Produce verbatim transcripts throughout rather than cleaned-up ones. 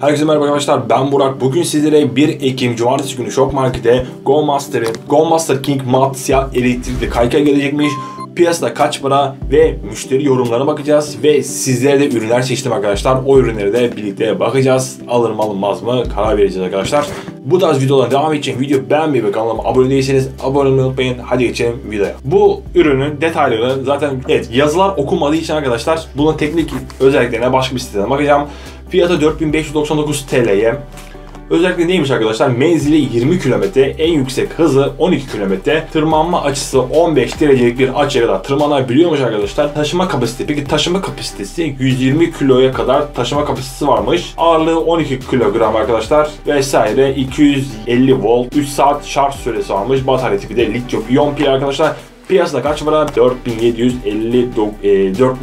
Herkese merhaba arkadaşlar, ben Burak. Bugün sizlere bir Ekim Cumartesi günü Şok Market'e GoMaster'ın GoMaster Knight Mat Siyah Elektrikli kaykay gelecekmiş. Piyasada kaç para ve müşteri yorumlarına bakacağız ve sizlere de ürünler seçtim arkadaşlar. O ürünlere de birlikte bakacağız. Alır mı alınmaz mı karar vereceğiz arkadaşlar. Bu tarz videolara devam için videoyu beğenmeyi ve kanalıma abone değilseniz abone olmayı unutmayın. Hadi geçelim videoya. Bu ürünün detayları zaten evet, yazılar okunmadığı için arkadaşlar bunun teknik özelliklerine başka bir siteden bakacağım. Fiyatı dört bin beş yüz doksan dokuz TL'ye. Özellikle neymiş arkadaşlar? Menzili yirmi kilometre, en yüksek hızı on iki kilometre, tırmanma açısı on beş derecelik bir açıya kadar tırmanabiliyormuş arkadaşlar. Taşıma kapasitesi, peki taşıma kapasitesi yüz yirmi kiloya kadar taşıma kapasitesi varmış. Ağırlığı on iki kilogram arkadaşlar vesaire. iki yüz elli volt, üç saat şarj süresi varmış. Batarya tipi de lityum iyon pil arkadaşlar. Piyasada kaç para? dört bin yedi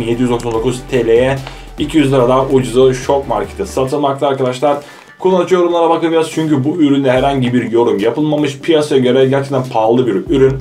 yüz doksan dokuz TL'ye iki yüz lira daha ucuza Şok Market'te satılmakta arkadaşlar. Kullanıcı yorumlara bakacağız çünkü bu üründe herhangi bir yorum yapılmamış. Piyasaya göre gerçekten pahalı bir ürün.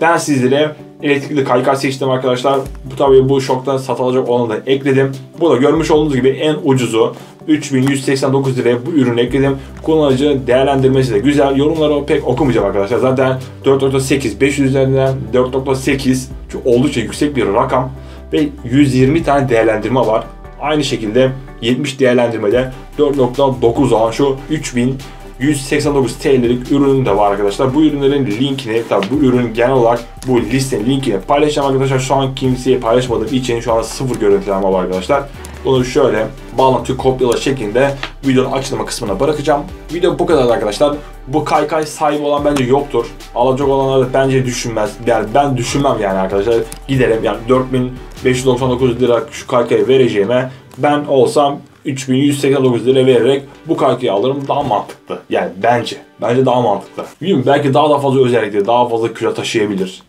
Ben sizlere elektrikli kaykay seçtim arkadaşlar. Bu tabii bu Şok'tan satılacak olanı da ekledim. Burada görmüş olduğunuz gibi en ucuzu üç bin yüz seksen dokuz liraya bu ürünü ekledim. Kullanıcı değerlendirmesi de güzel. Yorumları pek okumayacağım arkadaşlar. Zaten dört nokta sekiz, beş yüz üzerinden dört nokta sekiz oldukça yüksek bir rakam ve yüz yirmi tane değerlendirme var. Aynı şekilde yetmiş değerlendirmede dört nokta dokuz olan şu üç bin yüz seksen dokuz TL'lik ürünün de var arkadaşlar. Bu ürünlerin linkini, tabi bu ürün genel olarak bu listenin linkini paylaşacağım arkadaşlar. Şu an kimseye paylaşmadığım için şu anda sıfır görüntülenme var arkadaşlar. Bunu şöyle bağlantı kopyala şeklinde videonun açıklama kısmına bırakacağım. Video bu kadar arkadaşlar. Bu kaykay sahibi olan bence yoktur. Alacak olanlar da bence düşünmez. Yani ben düşünmem yani arkadaşlar. Gidelim yani dört bin beş yüz doksan dokuz lira şu kaykayı vereceğime ben olsam üç bin yüz seksen dokuz lira vererek bu kaykayı alırım, daha mantıklı. Yani bence. Bence daha mantıklı. Bilmiyorum, belki daha da fazla özellikleri, daha fazla kilo taşıyabilir.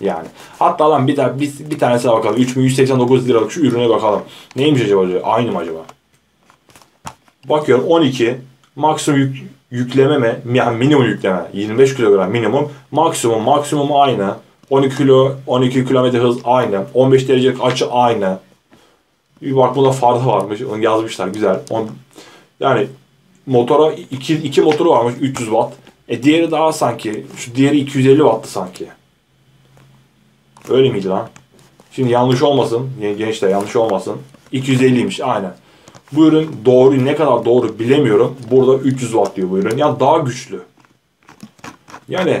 Yani. Hatta lan bir, ta bir, bir tanesine bakalım. üç bin yüz seksen dokuz liralık şu ürüne bakalım. Neymiş acaba? Aynı mı acaba? Bakıyorum on iki. Maksimum yük yükleme mi? Yani minimum yükleme. yirmi beş kilogram minimum. Maksimum. Maksimum aynı. on iki kilo, on iki kilometre hız aynı. on beş derecelik açı aynı. Bir bak buna farda varmış. Onu yazmışlar. Güzel. On, yani motora iki, iki motoru varmış. üç yüz watt. E diğeri daha sanki. Şu diğeri iki yüz elli watt'tı sanki. Öyle miydi lan? Şimdi yanlış olmasın. Gençler yanlış olmasın. iki yüz elliymiş aynen. Bu ürün doğru, ne kadar doğru bilemiyorum. Burada üç yüz watt diyor bu ürün. Ya daha güçlü. Yani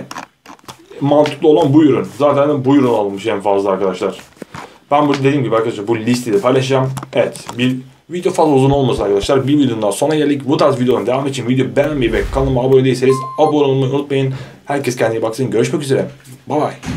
mantıklı olan bu ürün. Zaten bu ürün alınmış en fazla arkadaşlar. Ben bu dediğim gibi arkadaşlar bu listeyi de paylaşacağım. Evet, bir video fazla uzun olmasın arkadaşlar. Bir videonun daha sona geldik. Bu tarz videonun devamı için video beğenmeyi ve kanalıma abone değilseniz abone olmayı unutmayın. Herkes kendine baksın. Görüşmek üzere. Bye bye.